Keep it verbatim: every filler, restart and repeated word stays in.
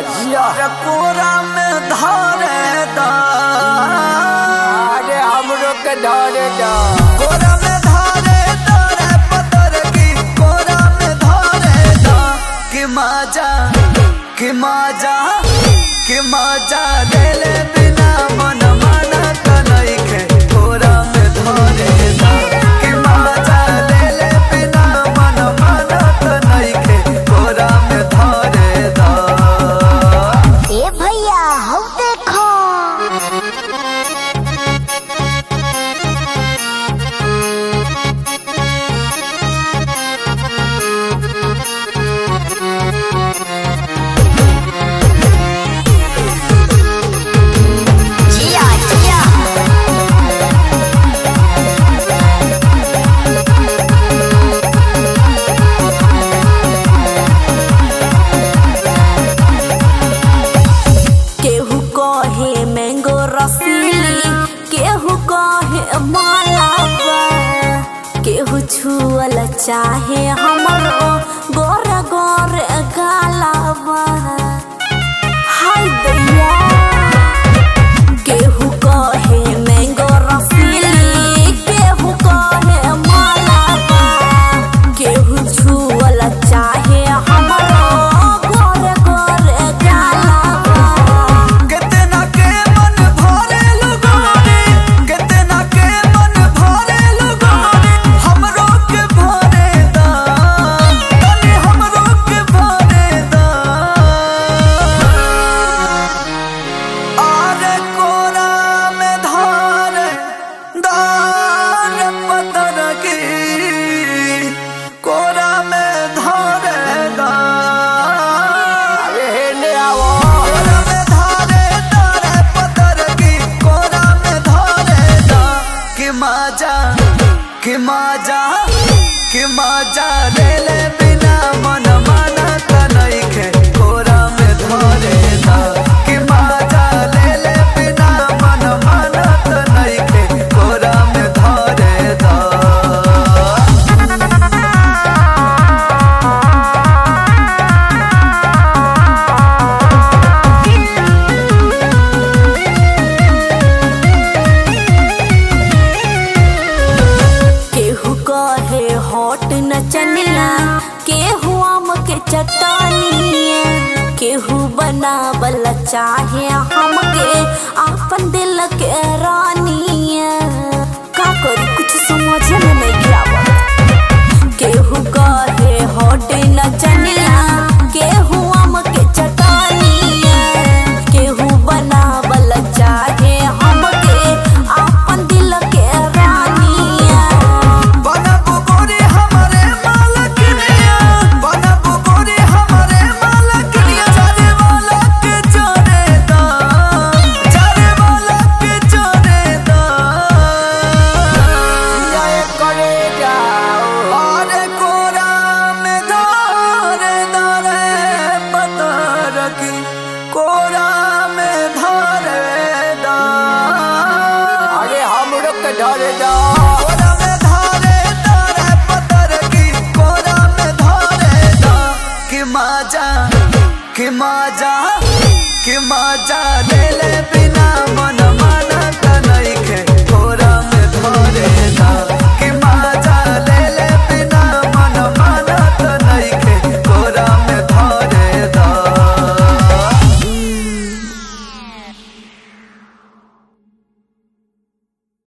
जिया कोरा में धारे दारे हमरो के धारे दा कोरा में धारे दारे पतर की कोरा में धारे दा कि मजा कि मजा कि मजा देले बिना मन माना कनई के कोरा में धारे दा कि मजा देले बिना मन माना कनई के कोरा में धारे दा। ए भैया हौ देखो चाहे हमरो गोर गोर गालावा हाय दैया केहू कहे मैंगो रसीली केहू कहे मालावा केहू छुअला चाहे हमरो गोर गोर गालावा। कितना के मन भरे लुगारी कितना के मन भरे लुगारी हमरो के कि मजा कि मजा देले बिना मन माना कनई के कोरा में धारे दा कि मजा देले बिना मन माना कनई के कोरा में धारे दा। केहू बनावल चाहे हमके आपन दिल के रानी का करी कुछ समझ में नहीं आवत केहू कहे होटे न चनिया केहू हमके चटानी केहू बनावल चाहे हमके आपन दिल के रानी कि मजा कि मजा देले बिना मन